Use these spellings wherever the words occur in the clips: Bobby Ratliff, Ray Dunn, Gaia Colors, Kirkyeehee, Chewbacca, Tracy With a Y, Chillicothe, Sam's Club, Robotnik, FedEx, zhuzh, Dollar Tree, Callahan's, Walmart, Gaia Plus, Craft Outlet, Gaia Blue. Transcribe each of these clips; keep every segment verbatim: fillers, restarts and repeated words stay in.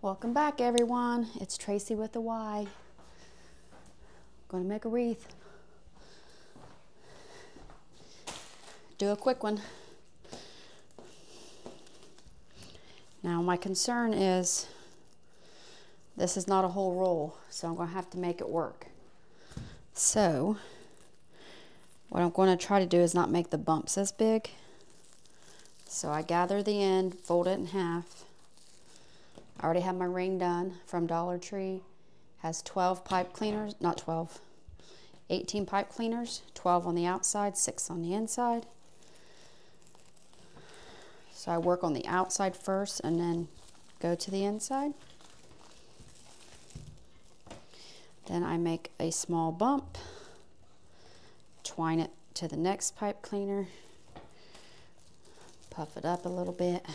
Welcome back, everyone. It's Tracy with a Y. I'm going to make a wreath. Do a quick one. Now my concern is this is not a whole roll, so I'm going to have to make it work. So what I'm going to try to do is not make the bumps as big. So I gather the end, fold it in half. I already have my ring done from Dollar Tree. Has twelve pipe cleaners, not twelve, eighteen pipe cleaners, twelve on the outside, six on the inside. So I work on the outside first and then go to the inside. Then I make a small bump, twine it to the next pipe cleaner, puff it up a little bit.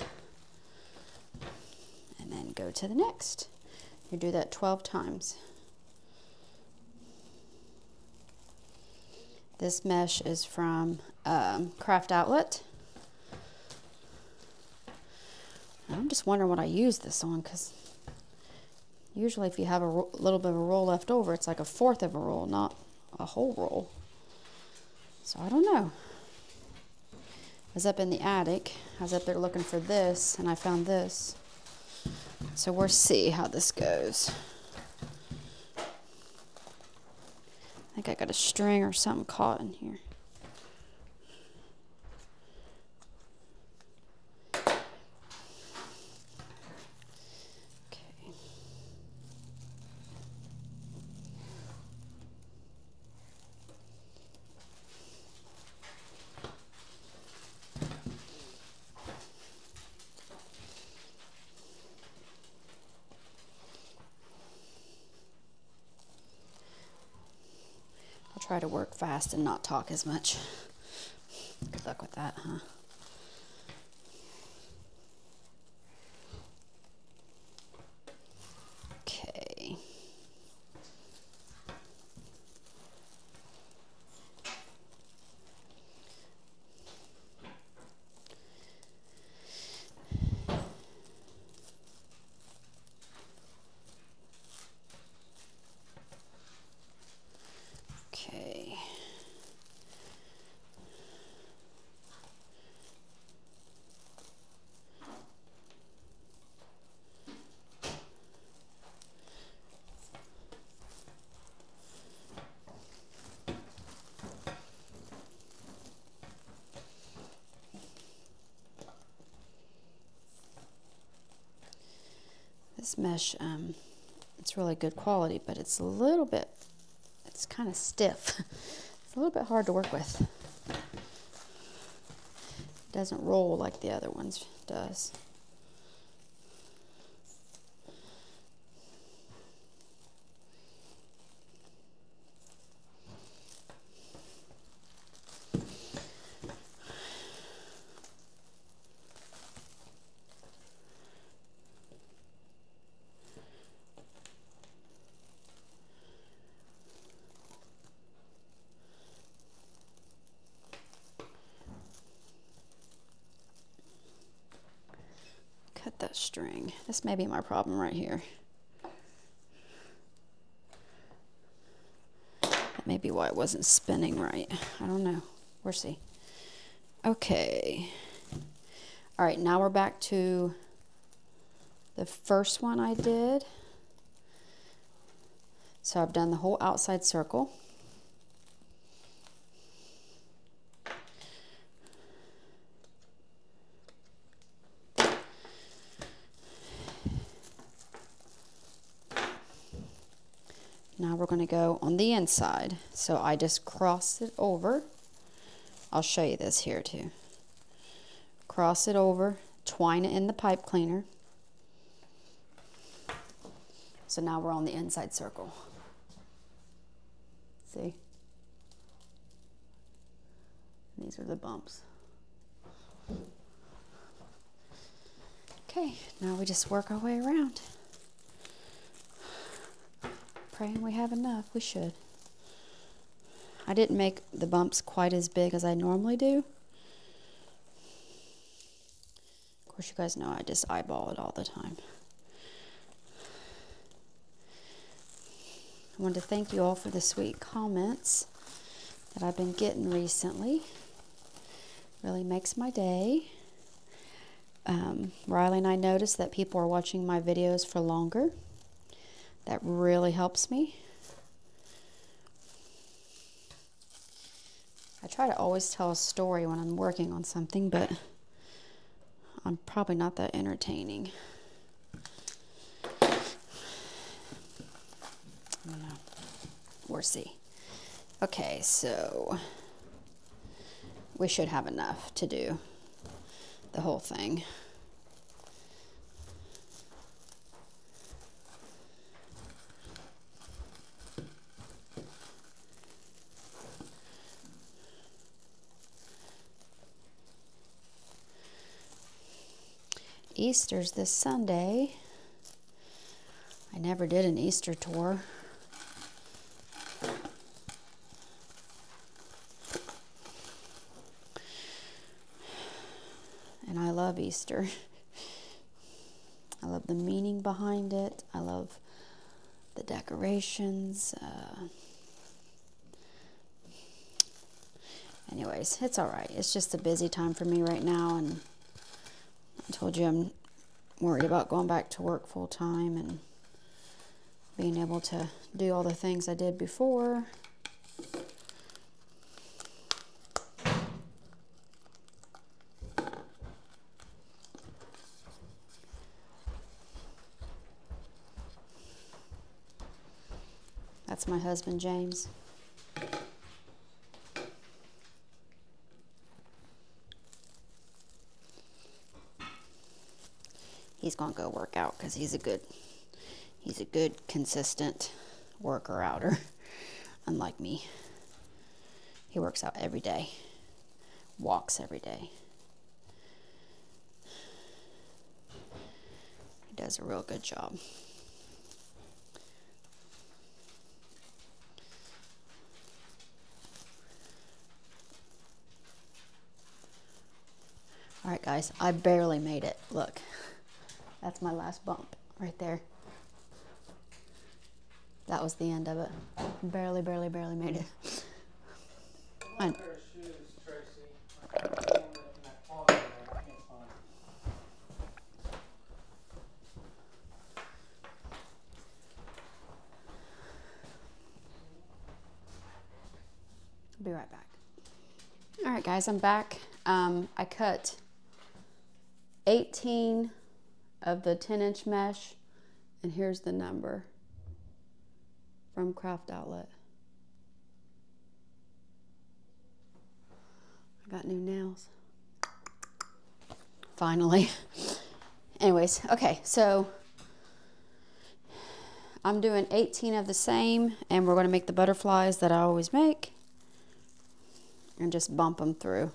And then go to the next. You do that twelve times. This mesh is from um, Craft Outlet. I'm just wondering what I use this on, because usually if you have a little bit of a roll left over, it's like a fourth of a roll, not a whole roll. So I don't know. I was up in the attic. I was up there looking for this, and I found this. So we'll see how this goes. I think I got a string or something caught in here. Okay. Try to work fast and not talk as much. Good luck with that, huh? Okay. This mesh, um, it's really good quality, but it's a little bit, it's kind of stiff. It's a little bit hard to work with. It doesn't roll like the other ones does. That string. This may be my problem right here. That may be why it wasn't spinning right. I don't know. We'll see. Okay. All right, now we're back to the first one I did. So I've done the whole outside circle. Now we're going to go on the inside. So I just cross it over. I'll show you this here too. Cross it over, twine it in the pipe cleaner. So now we're on the inside circle. See? These are the bumps. Okay, now we just work our way around. Praying we have enough. We should. I didn't make the bumps quite as big as I normally do. Of course, you guys know I just eyeball it all the time. wanted to thank you all for the sweet comments that I've been getting recently. Really makes my day. Um, Riley and I noticed that people are watching my videos for longer. That really helps me. I try to always tell a story when I'm working on something, but I'm probably not that entertaining. I don't know. We'll see. Okay, so we should have enough to do the whole thing. Easter's this Sunday. I never did an Easter tour. And I love Easter. I love the meaning behind it. I love the decorations. Uh, anyways, it's all right. It's just a busy time for me right now, and I told you I'm worried about going back to work full time and being able to do all the things I did before. That's my husband, James. He's gonna go work out because he's a good, he's a good, consistent worker outer, unlike me. He works out every day, walks every day. He does a real good job. All right, guys, I barely made it, look. That's my last bump right there. That was the end of it. Barely, barely, barely made it. I want a pair of shoes, Tracy. I'll be right back. All right, guys, I'm back. Um, I cut eighteen of the ten inch mesh, and here's the number from Craft Outlet. I got new nails. Finally. Anyways, okay, so I'm doing eighteen of the same, and we're gonna make the butterflies that I always make and just bump them through.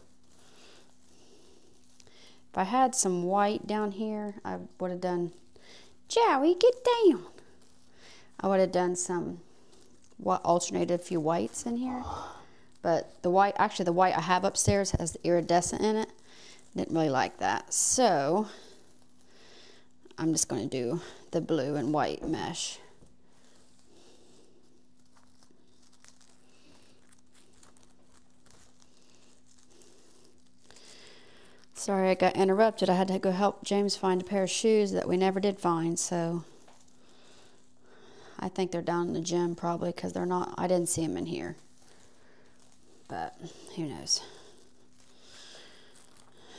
If I had some white down here, I would have done, Joey, get down. I would have done some, what, alternated a few whites in here. But the white, actually the white I have upstairs has the iridescent in it. Didn't really like that. So I'm just gonna do the blue and white mesh. Sorry I got interrupted. I had to go help James find a pair of shoes that we never did find, so I think they're down in the gym probably, because they're not, I didn't see them in here, but who knows.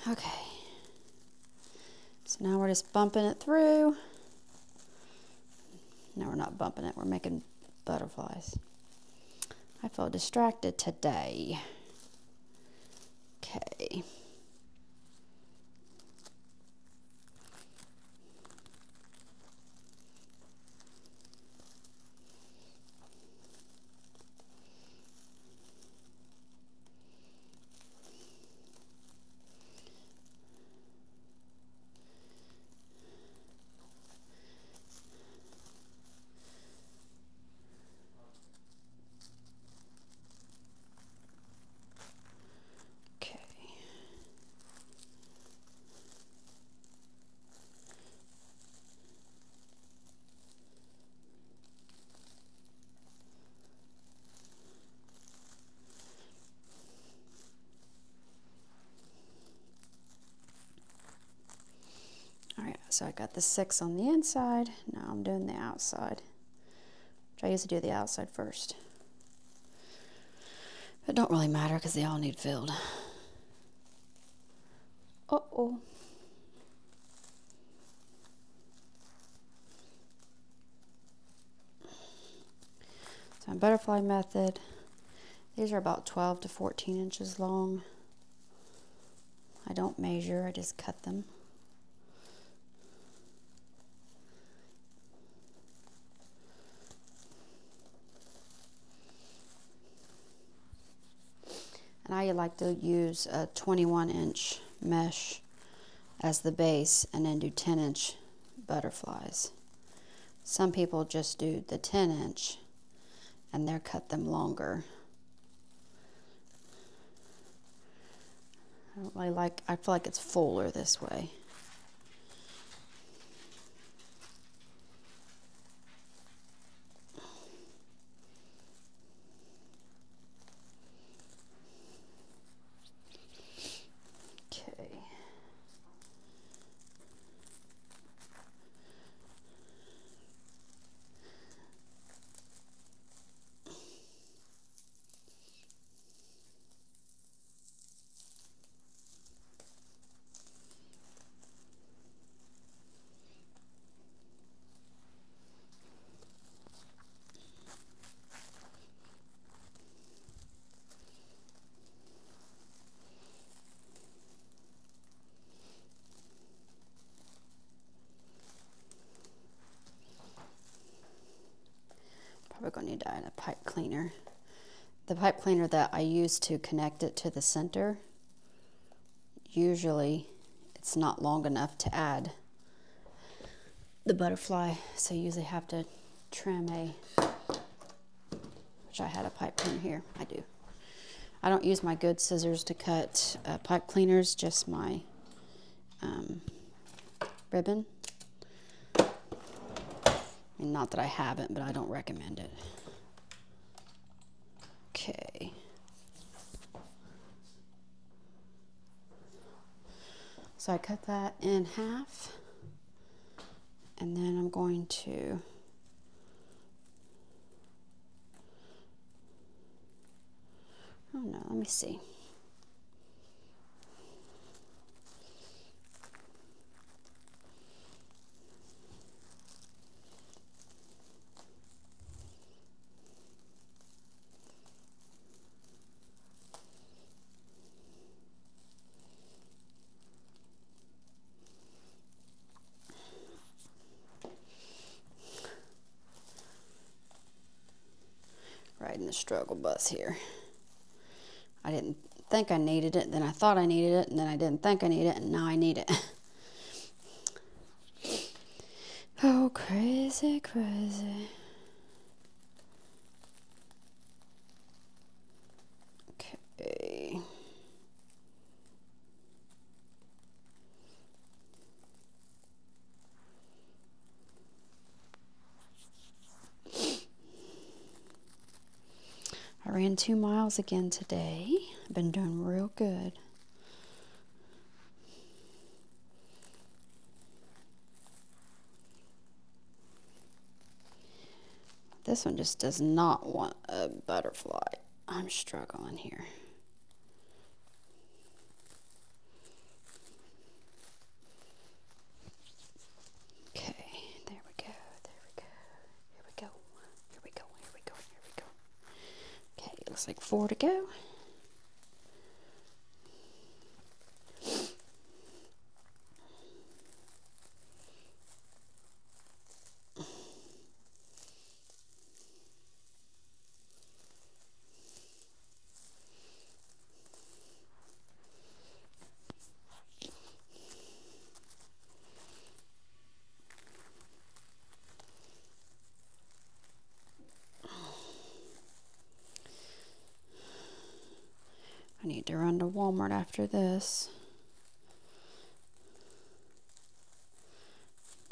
Okay, so now we're just bumping it through. No, we're not bumping it, we're making butterflies. I feel distracted today. Okay. So I got the six on the inside. Now I'm doing the outside. Which I used to do the outside first. But it don't really matter because they all need filled. Uh-oh. So I'm butterfly method. These are about twelve to fourteen inches long. I don't measure, I just cut them. And I like to use a twenty-one inch mesh as the base and then do ten inch butterflies. Some people just do the ten inch and they're cut them longer. I don't really like, I feel like it's fuller this way. Gonna need to add a pipe cleaner. The pipe cleaner that I use to connect it to the center, usually it's not long enough to add the butterfly, so you usually have to trim a, which I had a pipe cleaner here, I do. I don't use my good scissors to cut uh, pipe cleaners, just my um, ribbon. Not that I haven't, but I don't recommend it. Okay. So I cut that in half, and then I'm going to oh no, let me see. The struggle bus here. I didn't think I needed it, then I thought I needed it, and then I didn't think I needed it, and now I need it. Oh, crazy, crazy. Okay. I ran two miles again today. I've been doing real good. This one just does not want a butterfly. I'm struggling here. Looks like four to go. Need to run to Walmart after this.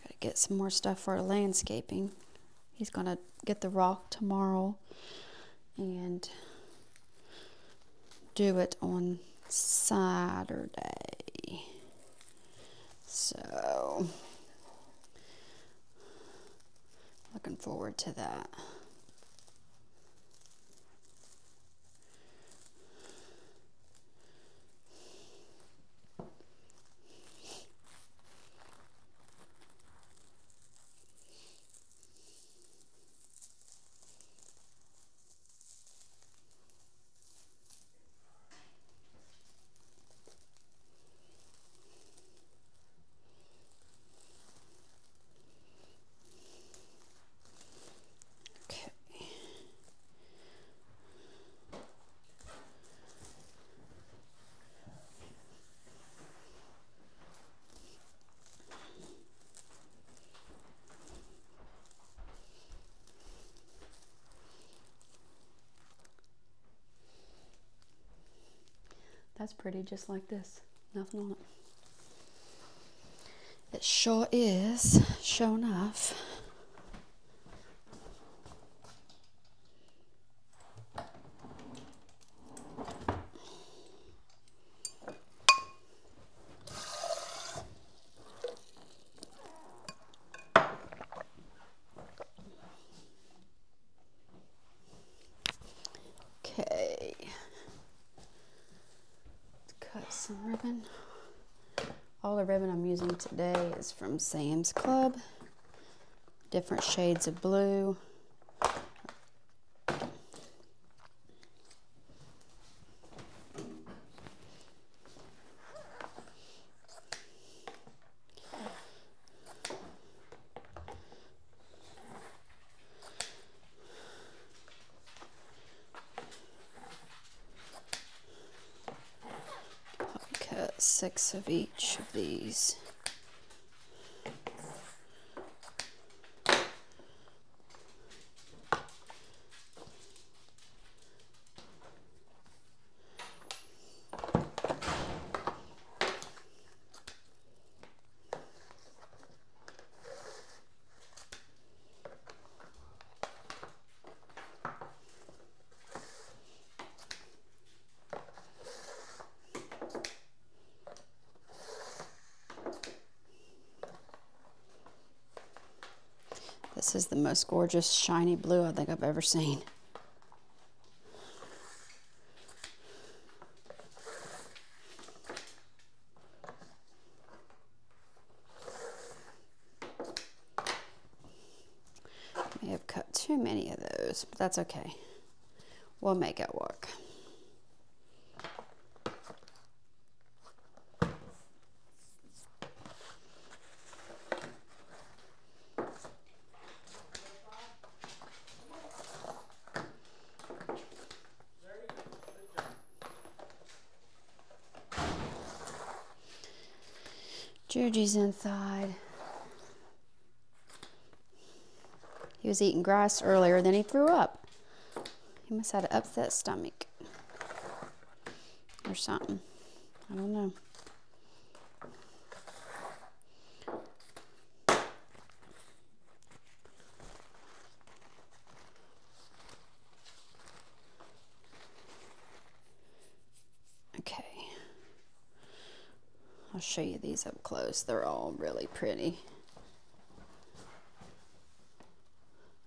Gotta get some more stuff for landscaping. He's gonna get the rock tomorrow and do it on Saturday. So Looking forward to that. That's pretty, just like this. Nothing on it. It sure is, sure enough. Today is from Sam's Club, different shades of blue. I'll cut six of each of these. This is the most gorgeous shiny blue I think I've ever seen. May have cut too many of those, but that's okay. We'll make it work. Juju's inside. He was eating grass earlier, then he threw up. He must have had an upset stomach or something. I don't know. I'll show you these up close. They're all really pretty.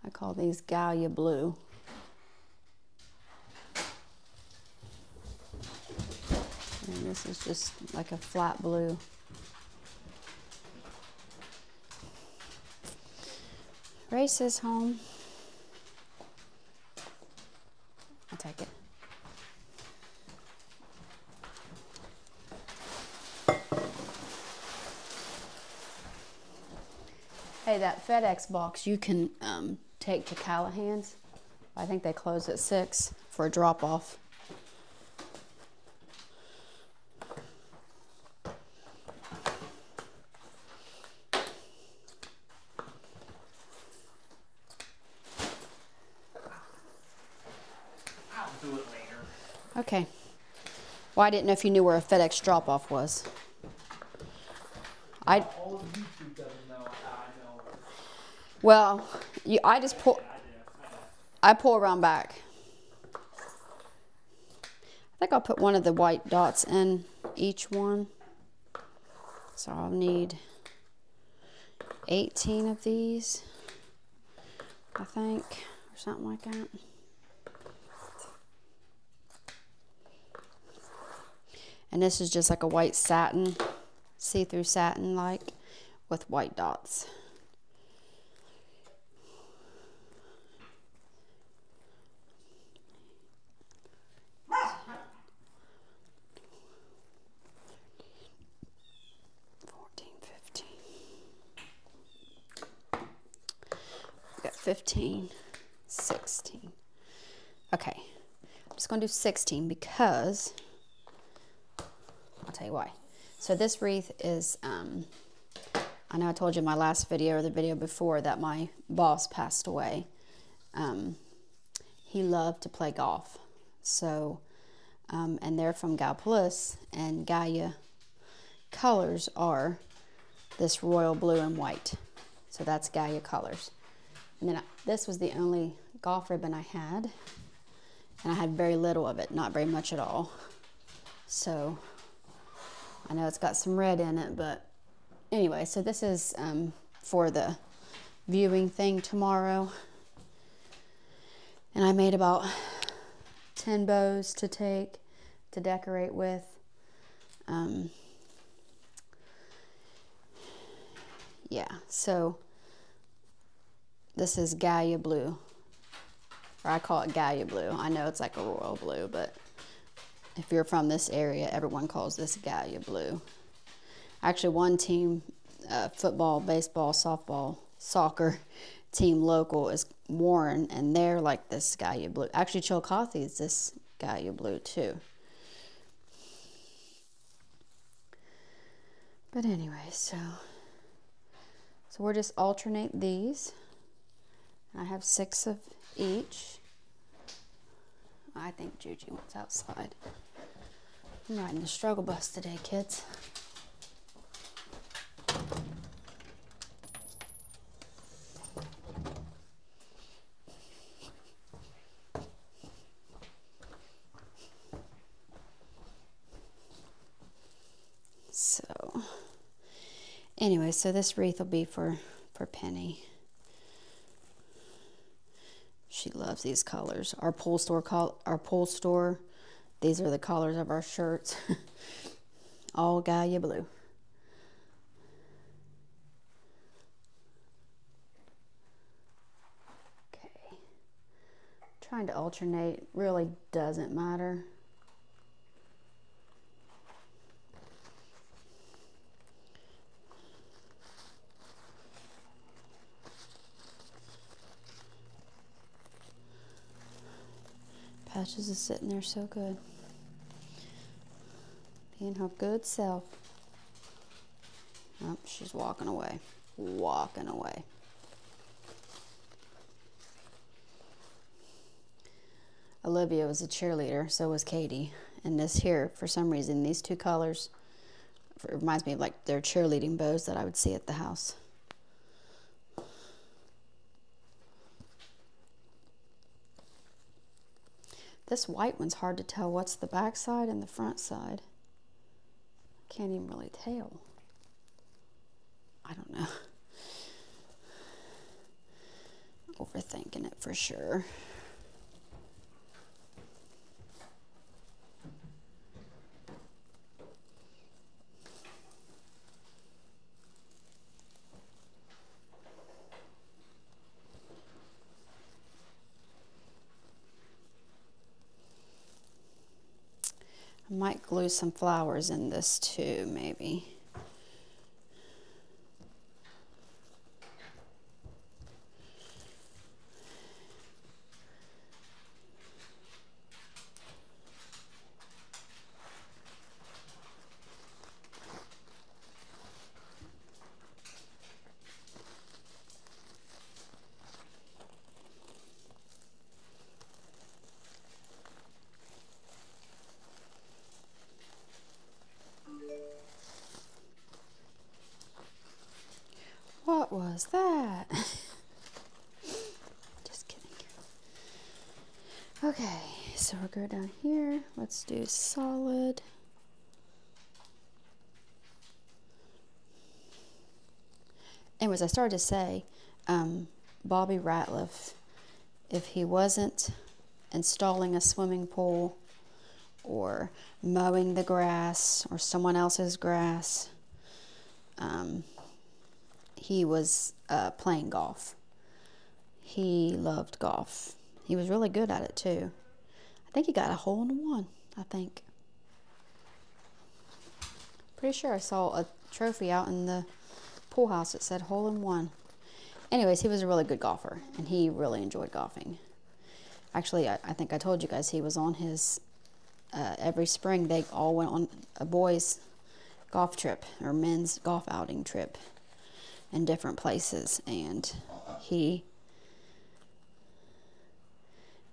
I call these Gaia blue. And this is just like a flat blue. Race is home. I'll take it. Hey, that FedEx box you can um, take to Callahan's. I think they close at six for a drop-off. I'll do it later. Okay. Well, I didn't know if you knew where a FedEx drop-off was. I. Well, you, I just pull, I pull around back. I think I'll put one of the white dots in each one. So I'll need eighteen of these. I think, or something like that. And this is just like a white satin, see-through satin like, with white dots. fifteen, sixteen. Okay, I'm just gonna do sixteen because I'll tell you why. So this wreath is, um, I know I told you in my last video or the video before that my boss passed away. Um, he loved to play golf. So, um, and they're from Gaia Plus, and Gaia Colors are this royal blue and white. So that's Gaia Colors. And then I, this was the only golf ribbon I had, and I had very little of it, not very much at all. So I know it's got some red in it, but anyway, so this is um, for the viewing thing tomorrow. And I made about ten bows to take, to decorate with. Um, yeah, so this is Gaia Blue, or I call it Gaia Blue. I know it's like a royal blue, but if you're from this area, everyone calls this Gaia Blue. Actually, one team, uh, football, baseball, softball, soccer team local is Warren, and they're like this Gaia Blue. Actually, Chillicothe is this Gaia Blue too. But anyway, so, so we'll just alternate these. I have six of each. I think Juju wants outside. I'm riding the struggle bus today, kids. So, anyway, so this wreath will be for, for Penny. She loves these colors. Our pool store, col our pool store. These are the colors of our shirts. All Gaia Blue. Okay. Trying to alternate really doesn't matter. Patches is sitting there so good, being her good self. Oh, she's walking away, walking away. Olivia was a cheerleader, so was Katie. And this here, for some reason, these two colors, it reminds me of like their cheerleading bows that I would see at the house. This white one's hard to tell what's the back side and the front side. Can't even really tell. I don't know. Overthinking it for sure. Might glue some flowers in this too, maybe. Was that? Just kidding. Okay, so we'll go down here. Let's do solid. Anyways, I started to say, um, Bobby Ratliff if he wasn't installing a swimming pool or mowing the grass or someone else's grass. Um, he was uh, playing golf. He loved golf. He was really good at it too. I think he got a hole in one, I think. Pretty sure I saw a trophy out in the pool house that said hole in one. Anyways, he was a really good golfer and he really enjoyed golfing. Actually, I, I think I told you guys he was on his, uh, every spring they all went on a boys' golf trip or men's golf outing trip in different places, and he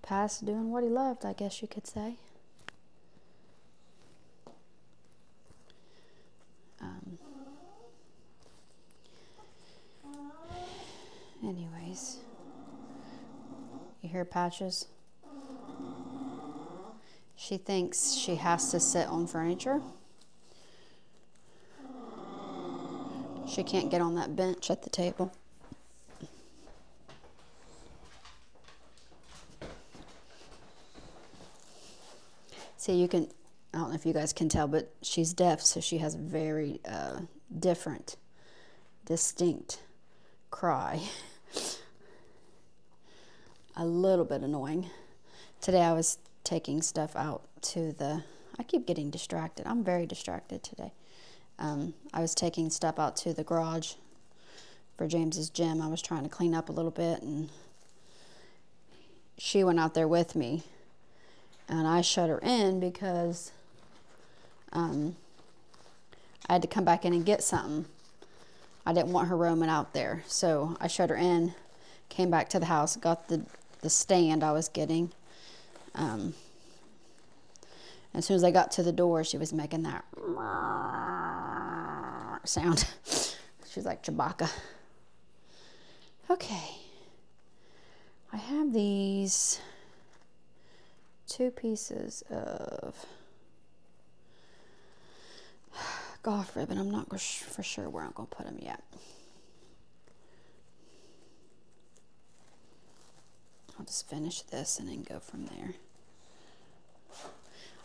passed doing what he loved, I guess you could say. Um, anyways, you hear Patches? She thinks she has to sit on furniture. She can't get on that bench at the table. See, you can, I don't know if you guys can tell, but she's deaf, so she has a very uh, different, distinct cry. A little bit annoying. Today I was taking stuff out to the, I keep getting distracted. I'm very distracted today. Um, I was taking stuff out to the garage for James's gym. I was trying to clean up a little bit, and she went out there with me, and I shut her in because um, I had to come back in and get something. I didn't want her roaming out there, so I shut her in, came back to the house, got the, the stand I was getting. Um, as soon as I got to the door, she was making that sound. She's like Chewbacca. Okay. I have these two pieces of golf ribbon. I'm not for sure where I'm going to put them yet. I'll just finish this and then go from there.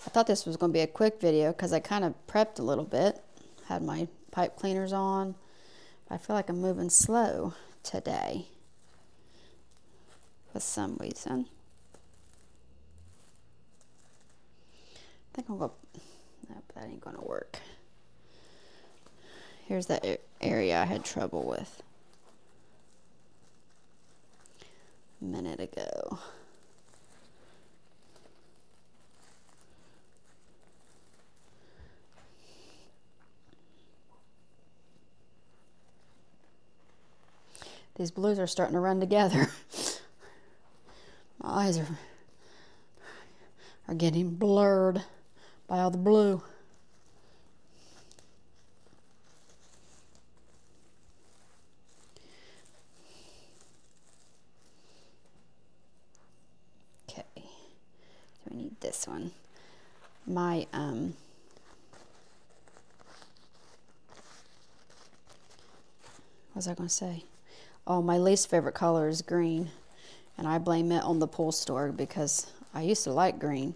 I thought this was going to be a quick video because I kind of prepped a little bit. Had my pipe cleaners on. I feel like I'm moving slow today for some reason. I think I'm going to... Nope, that ain't going to work. Here's that area I had trouble with a minute ago. These blues are starting to run together. My eyes are, are getting blurred by all the blue. Okay, so we need this one. My, um, what was I gonna say? Oh, my least favorite color is green, and I blame it on the pool store because I used to like green,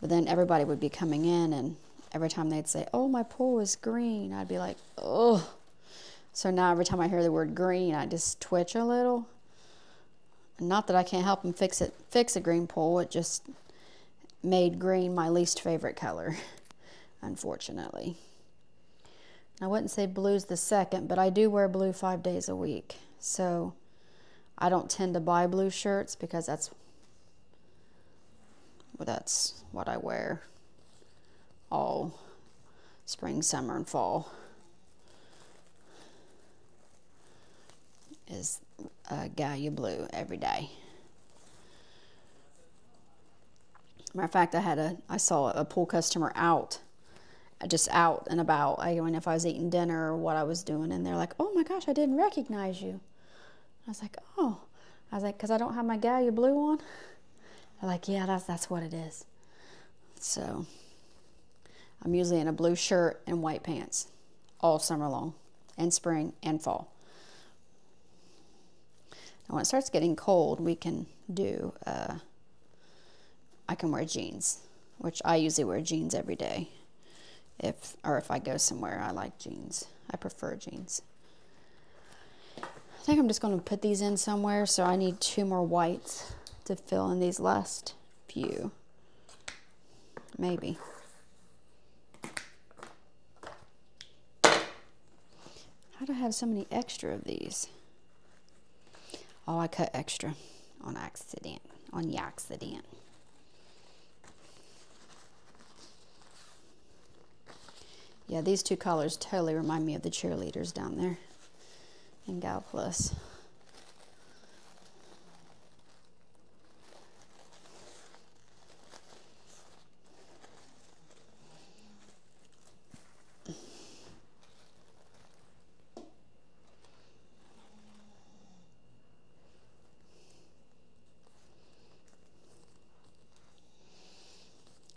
but then everybody would be coming in, and every time they'd say, oh, my pool is green, I'd be like, oh. So now every time I hear the word green, I just twitch a little. Not that I can't help them fix it, fix a green pool, it just made green my least favorite color, unfortunately. I wouldn't say blue's the second, but I do wear blue five days a week. So I don't tend to buy blue shirts because that's, well, that's what I wear all spring, summer, and fall is uh, Gaia blue every day. Matter of fact, I had a I saw a pool customer out, just out and about. I mean, if I was eating dinner or what I was doing, and they're like, "Oh my gosh, I didn't recognize you." I was like, oh. I was like, because I don't have my Gaia blue on. They're like, yeah, that's, that's what it is. So I'm usually in a blue shirt and white pants all summer long, and spring and fall. And when it starts getting cold, we can do, uh, I can wear jeans, which I usually wear jeans every day. If, or if I go somewhere, I like jeans. I prefer jeans. I think I'm just going to put these in somewhere, so I need two more whites to fill in these last few. Maybe. How do I have so many extra of these? Oh, I cut extra on accident, on the accident. Yeah, these two colors totally remind me of the cheerleaders down there in Gaia Plus.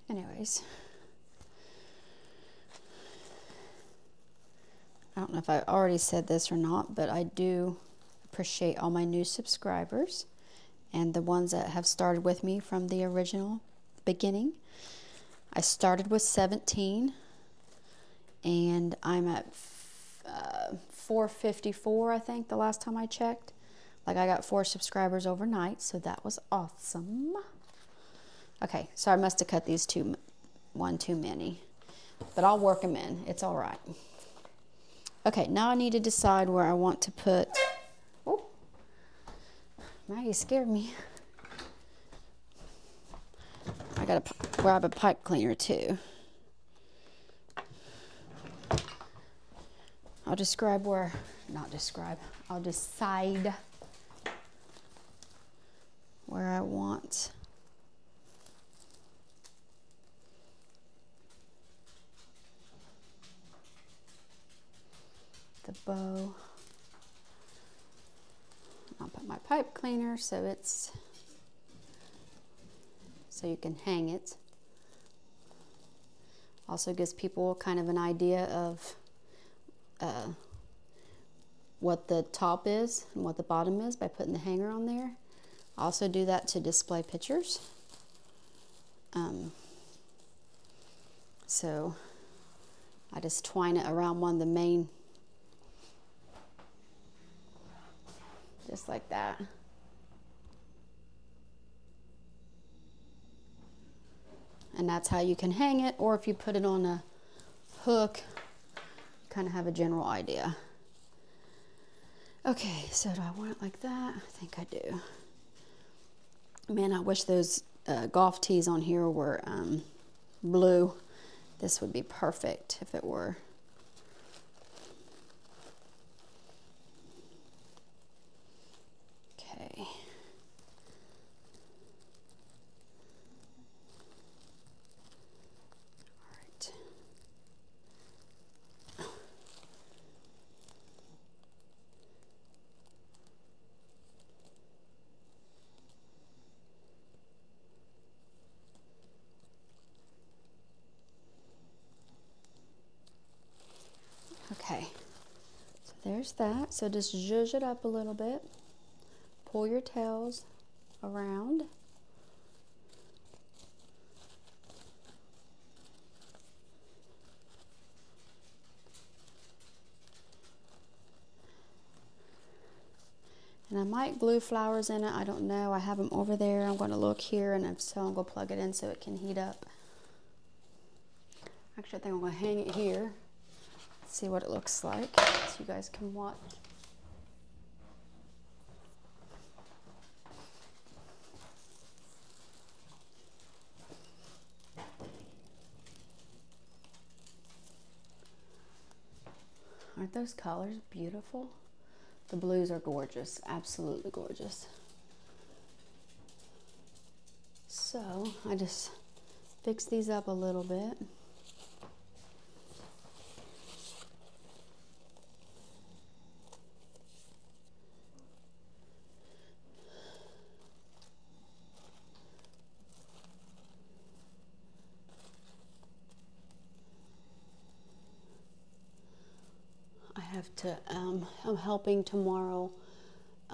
Anyways. I don't know if I already said this or not, but I do appreciate all my new subscribers and the ones that have started with me from the original beginning. I started with seventeen and I'm at uh, four fifty-four, I think, the last time I checked. Like, I got four subscribers overnight, so that was awesome. Okay, so I must have cut these two, one too many, but I'll work them in. It's all right. Okay, now I need to decide where I want to put, oh, now you scared me. I gotta grab a pipe cleaner too. I'll describe where, not describe, I'll decide where I want. The bow. I'll put my pipe cleaner so it's so you can hang it. Also gives people kind of an idea of uh, what the top is and what the bottom is by putting the hanger on there. I also do that to display pictures. Um, so I just twine it around one of the main. Just like that. And that's how you can hang it, or if you put it on a hook, you kind of have a general idea. Okay, so do I want it like that? I think I do. Man, I wish those uh, golf tees on here were um, blue. This would be perfect if it were. That, so just zhuzh it up a little bit, pull your tails around. And I might glue flowers in it, I don't know. I have them over there. I'm going to look here, and if so, I'm going to plug it in so it can heat up. Actually, I think I'm going to hang it here. See what it looks like so you guys can watch. Aren't those colors beautiful? The blues are gorgeous, absolutely gorgeous. So I just fix these up a little bit. To, um, I'm helping tomorrow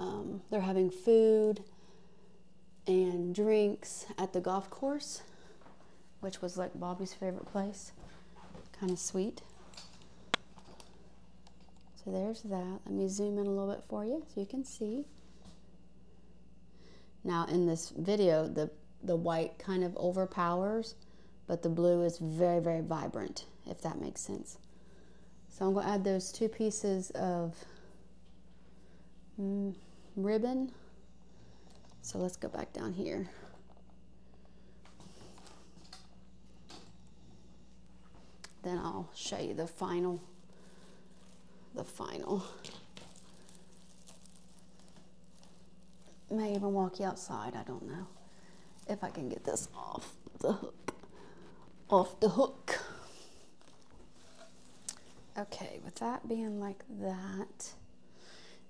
Um, they're having food and drinks at the golf course, which was like Bobby's favorite place. Kind of sweet. So there's that. Let me zoom in a little bit for you so you can see. Now in this video, the, the white kind of overpowers, but the blue is very, very vibrant, if that makes sense. So I'm gonna add those two pieces of mm, ribbon. So let's go back down here. Then I'll show you the final, the final. May even walk you outside, I don't know. If I can get this off the hook, off the hook. Okay, with that being like that,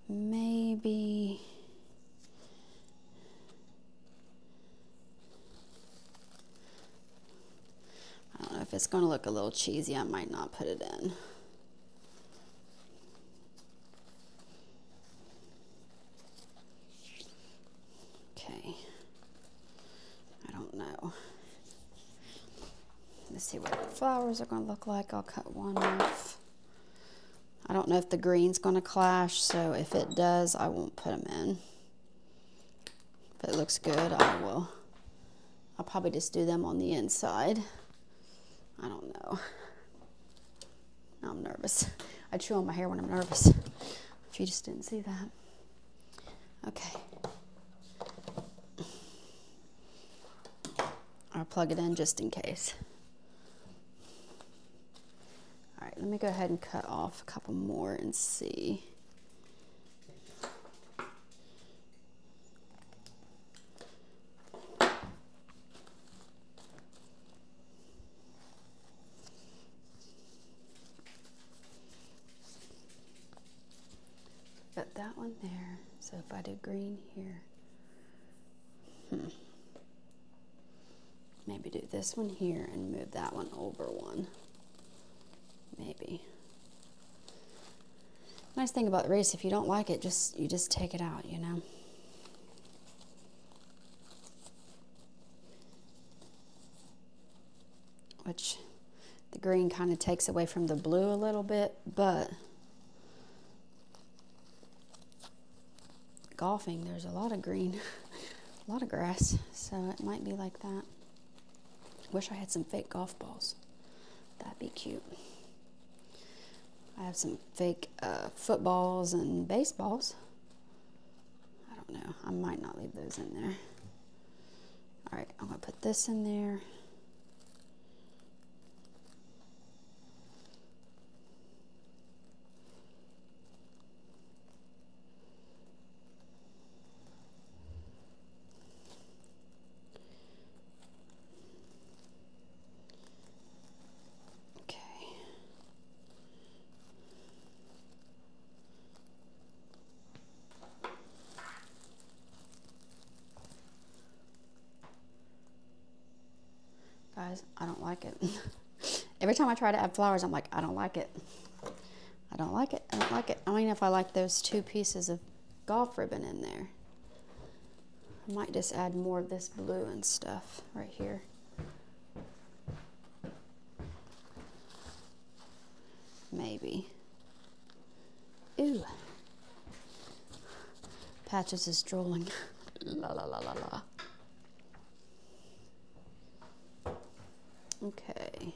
maybe, I don't know if it's gonna look a little cheesy, I might not put it in. Okay, I don't know. Let's see what the flowers are gonna look like. I'll cut one off. I don't know if the green's going to clash, so if it does, I won't put them in. If it looks good, I will. I'll probably just do them on the inside. I don't know. Now I'm nervous. I chew on my hair when I'm nervous. If you just didn't see that. Okay. I'll plug it in just in case. All right, let me go ahead and cut off a couple more and see. Got that one there. So if I do green here, hmm. Maybe do this one here and move that one over one. Maybe. Nice thing about race, if you don't like it, just you just take it out, you know. Which the green kind of takes away from the blue a little bit, but golfing, there's a lot of green, a lot of grass, so it might be like that. Wish I had some fake golf balls. That'd be cute. I have some fake uh, footballs and baseballs. I don't know. I might not leave those in there. All right, I'm gonna put this in there. I don't like it. Every time I try to add flowers, I'm like, I don't like it. I don't like it. I don't like it. I mean, if I like those two pieces of golf ribbon in there, I might just add more of this blue and stuff right here. Maybe. Ooh. Patches is drooling. La la la la la. Okay.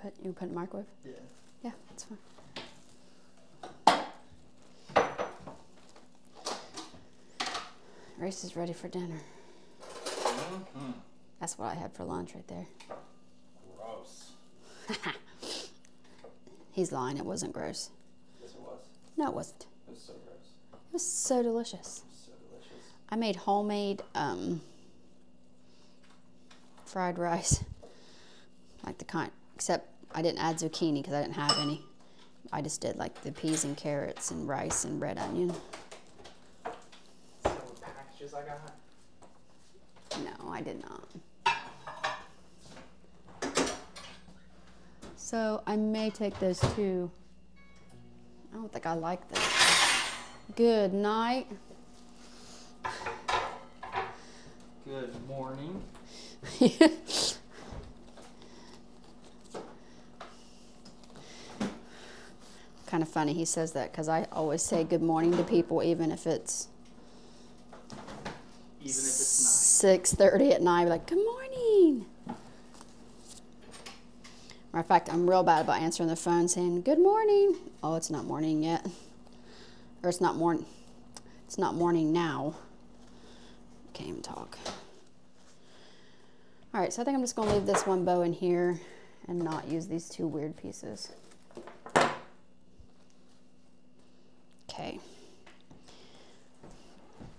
Put you put in the microwave? Yeah. Yeah, that's fine. Race is ready for dinner. Mm-hmm. That's what I had for lunch right there. Gross. He's lying, it wasn't gross. Yes, it was. No, it wasn't. It was so gross. It was so delicious. It was so delicious. I made homemade um, fried rice. Like the kind, except I didn't add zucchini because I didn't have any. I just did like the peas and carrots and rice and red onion. Some packages I got? No, I did not. So I may take those two. I don't think I like this. Good night. Good morning. Kind of funny he says that because I always say good morning to people even if it's even if it's night. six thirty at night. I'd be like, good morning. Matter of fact, I'm real bad about answering the phone saying good morning. Oh, it's not morning yet. Or it's not morning. It's not morning now. Can't even talk. All right, so I think I'm just gonna leave this one bow in here and not use these two weird pieces. Okay,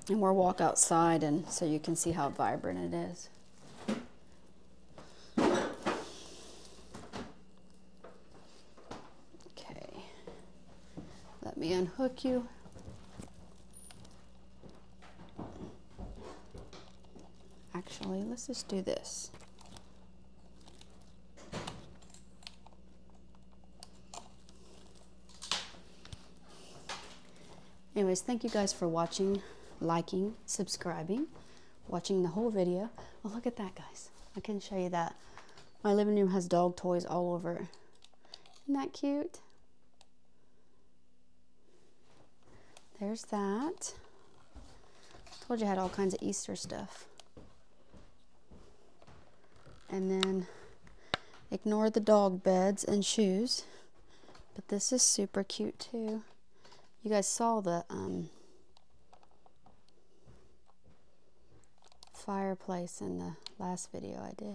and we'll walk outside and so you can see how vibrant it is. Okay, let me unhook you. Actually, let's just do this. Anyways, thank you guys for watching, liking, subscribing, watching the whole video. Oh, look at that, guys. I can show you that. My living room has dog toys all over it. Isn't that cute? There's that. I told you I had all kinds of Easter stuff. And then ignore the dog beds and shoes. But this is super cute, too. You guys saw the um, fireplace in the last video I did.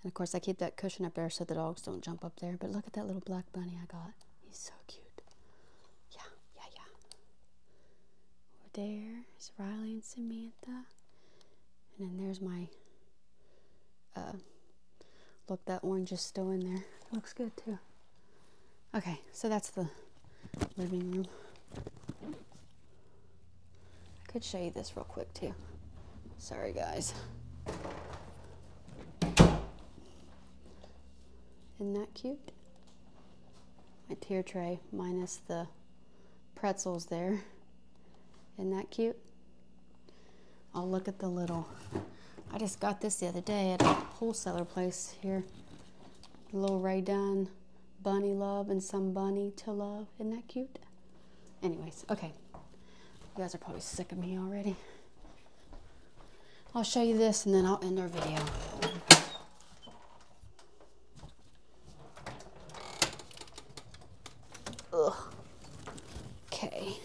And of course I keep that cushion up there so the dogs don't jump up there. But look at that little black bunny I got. He's so cute. Yeah, yeah, yeah. Over there's Riley and Samantha. And then there's my, uh, look, that orange is still in there. Looks good too. Okay, so that's the living room. I could show you this real quick too. Sorry guys. Isn't that cute? My tear tray minus the pretzels there. Isn't that cute? I'll look at the little, I just got this the other day at a wholesaler place here. Little Ray Dunn. Bunny love and some bunny to love. Isn't that cute? Anyways, okay. You guys are probably sick of me already. I'll show you this and then I'll end our video. Ugh. Okay.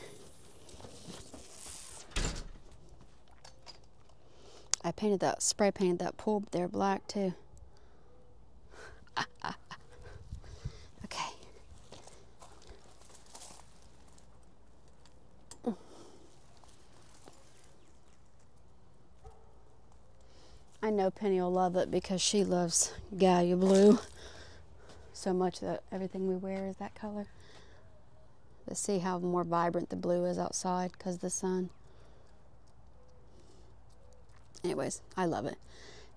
I painted that, spray painted that pool there black too. I know Penny will love it because she loves Gaia blue so much that everything we wear is that color. But see how more vibrant the blue is outside because of the sun. Anyways, I love it.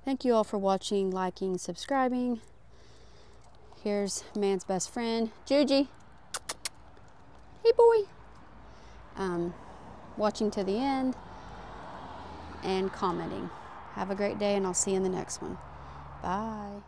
Thank you all for watching, liking, subscribing. Here's man's best friend, Juji. Hey boy. Um, watching to the end and commenting. Have a great day, and I'll see you in the next one. Bye.